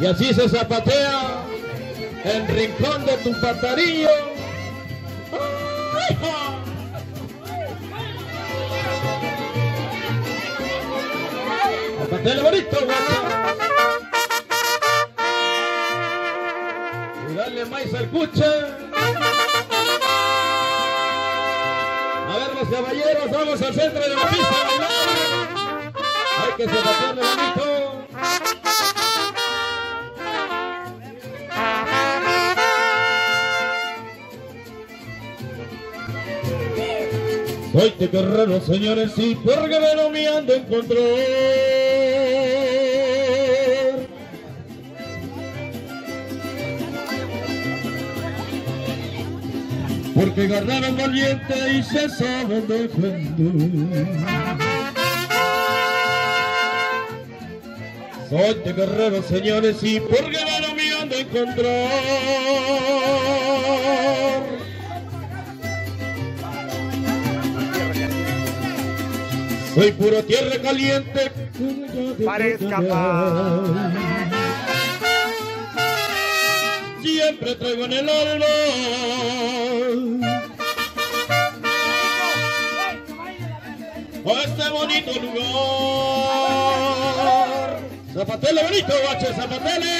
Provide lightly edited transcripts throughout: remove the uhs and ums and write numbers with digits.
Y así se zapatea el rincón de tu patarillo. ¡Zapatele bonito, guapo! Y dale maíz al cuche. A ver, los caballeros, vamos al centro de la pista, ¿verdad? Hay que zapatearle bonito. Soy tequerrero, señores, y por guerrero me ando a encontrar. Porque guerrero valiente y se sabe defender. Soy tequerrero, señores, y por guerrero me ando a encontrar. Soy puro tierra caliente, para escapar. Siempre traigo en el alma este bonito lugar. Zapatele bonito, guache, zapatele.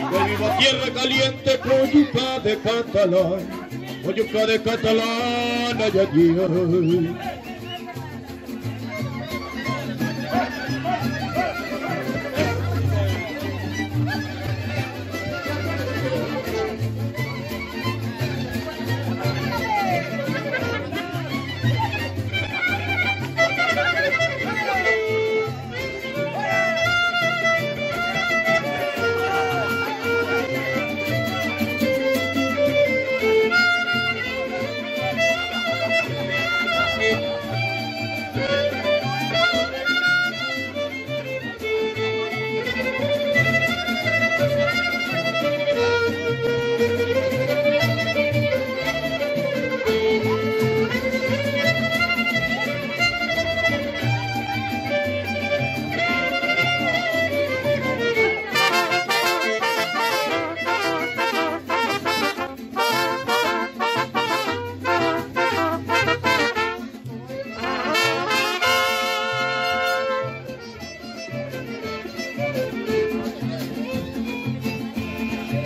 Yo vivo tierra caliente, Coyuca de Catalán. Coyuca de Catalán, ay, ay, ay.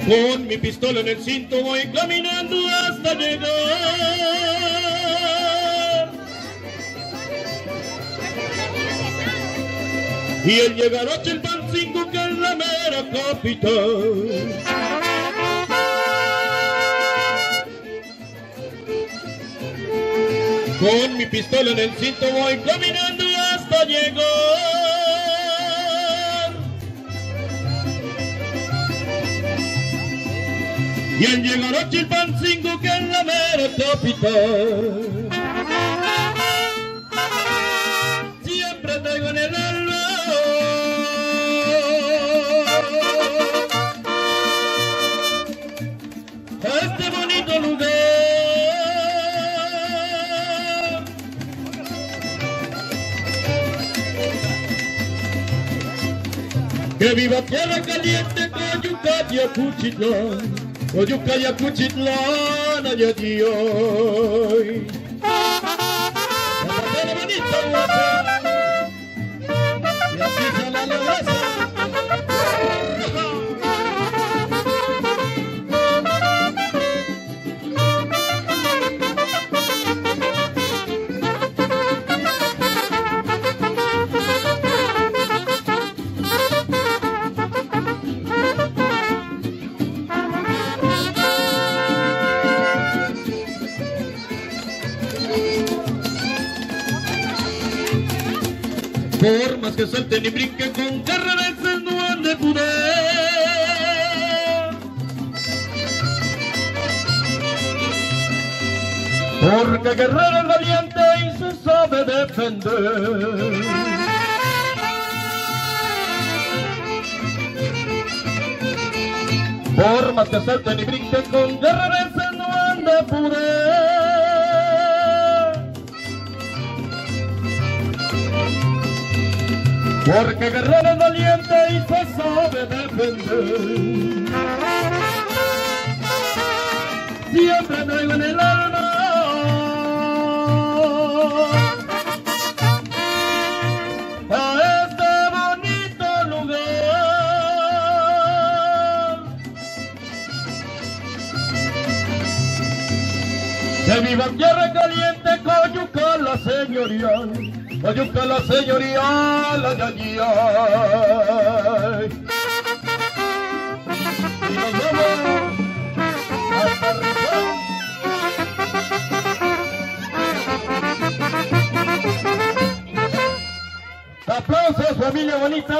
Con mi pistola en el cinto voy caminando hasta llegar. Y el llegar a Chilpancingo, que es la mera capital. Con mi pistola en el cinto voy caminando hasta llegar. Y al llegar a Chilpancingo, que es la mera capital, siempre traigo en el alma este bonito lugar. Que viva tierra caliente, Coyuca de Catalán. Coyuca de Catalán, ay, ay, ay. Zapatele bonito, guapo. Y así se la lograza. Por más que salten y brinquen, con carreras no han de poder. Porque guerrero es valiente y se sabe defender. Por más que salten y brinquen, con carreras no han de poder. porque guerrero es valiente y se sabe defender. Siempre traigo en el alma a este bonito lugar. Que viva Tierra Caliente, Coyuca la señorial. Coyuca la señoría, la yayía. Y nos vamos hasta arriba. Aplausos, familia bonita.